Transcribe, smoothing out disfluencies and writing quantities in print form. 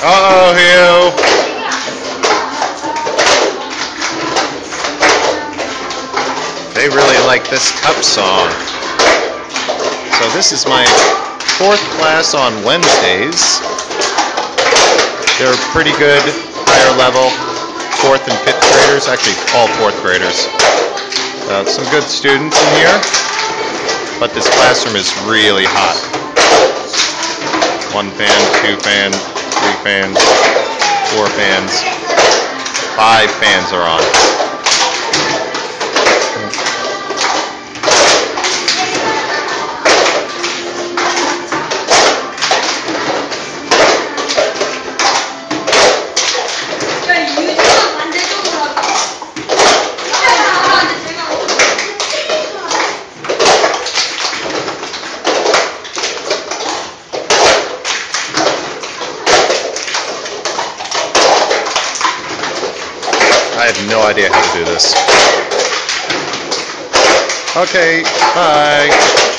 Uh-oh, Hill. They really like this cup song. So this is my fourth class on Wednesdays. They're pretty good, higher level, fourth and fifth graders, actually all fourth graders. Some good students in here, but this classroom is really hot. One fan, two fan, three fans, four fans, five fans are on. I have no idea how to do this. Okay, bye.